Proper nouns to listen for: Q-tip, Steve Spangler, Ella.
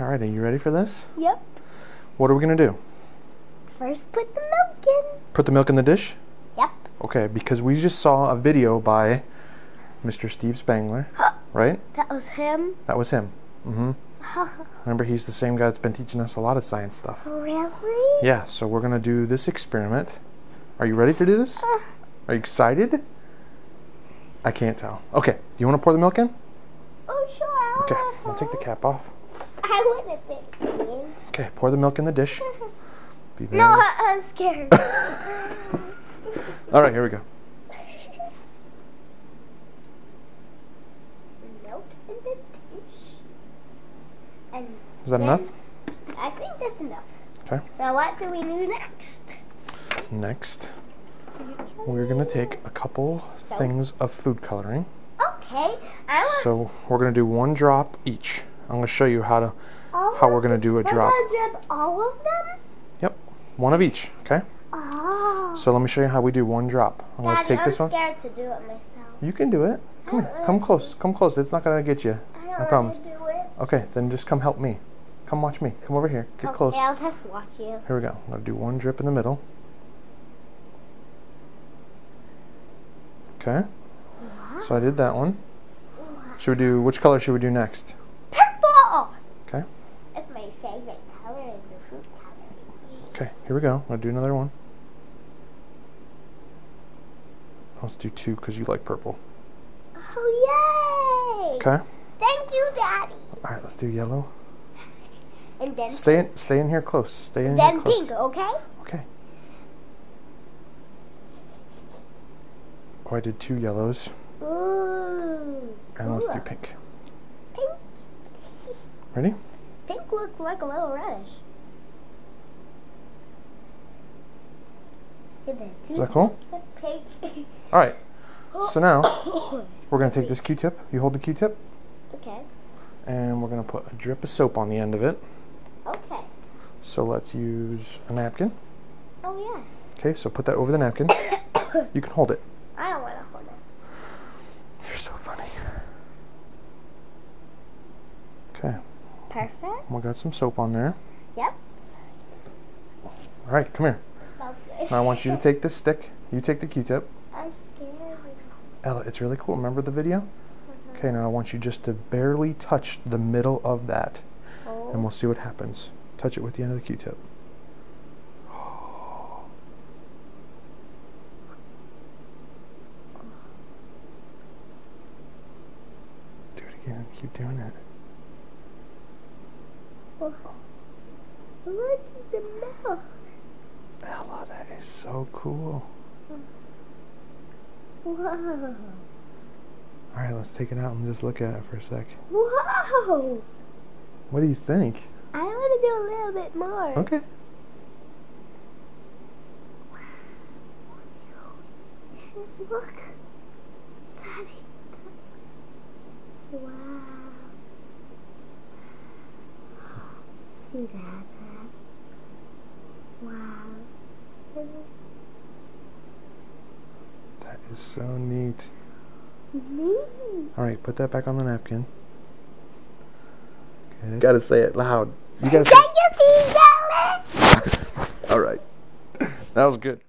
Alright, are you ready for this? Yep. What are we going to do? First, put the milk in. Put the milk in the dish? Yep. Okay, because we just saw a video by Mr. Steve Spangler, right? That was him? That was him. Mm-hmm. Remember, he's the same guy that's been teaching us a lot of science stuff. Really? Yeah, so we're going to do this experiment. Are you ready to do this? Are you excited? I can't tell. Okay, do you want to pour the milk in? Oh, sure. Okay, I'll take the cap off. I wouldn't think. Okay, pour the milk in the dish. No, I'm scared. All right, here we go. Milk in the dish. And is that enough? I think that's enough. Okay. Now what do we do next? Next, we're going to take a couple things of food coloring. Okay. So we're going to do one drop each. I'm going to show you how we're going to do a drop. We're going to drip all of them? Yep. One of each, okay? Oh. So let me show you how we do one drop. I'm going to take this one. I'm scared to do it myself. You can do it. Come here. Come close. Come close. It's not going to get you. I promise. Okay, then just come help me. Come watch me. Come over here. Get close. Okay, I'll just watch you. Here we go. I'm going to do one drip in the middle. Okay. Yeah. So I did that one. Yeah. Should we do, which color should we do next? Purple! Okay. That's my favorite color in the food coloring. Okay, here we go. I'm going to do another one. Let's do two because you like purple. Oh, yay! Okay. Thank you, Daddy. All right, let's do yellow. And then stay in here close. Stay in here close. Then pink, okay? Okay. Oh, I did two yellows. Ooh. And let's do pink. Pink. Ready? Pink looks like a little reddish. Is that cool? All right. So now we're going to take this Q-tip. You hold the Q-tip. Okay. And we're going to put a drip of soap on the end of it. Okay. So let's use a napkin. Oh, yeah. Okay, so put that over the napkin. You can hold it. I don't want to hold it. You're so funny. Okay. Perfect. We got some soap on there. Yep. All right, come here. It smells good. Now I want you to take this stick. You take the Q-tip. I'm scared. Ella, it's really cool. Remember the video? Mm-hmm. Okay, now I want you just to barely touch the middle of that. Oh. And we'll see what happens. Touch it with the end of the Q-tip. Keep doing it. Oh. Look at the milk. Ella, that is so cool. Whoa. Alright, let's take it out and just look at it for a sec. Whoa! What do you think? I want to do a little bit more. Okay. Look. Daddy. Wow. See that? Wow. That is so neat. Neat. Alright, put that back on the napkin. Okay. You gotta say it loud. You gotta say it. Alright. That was good.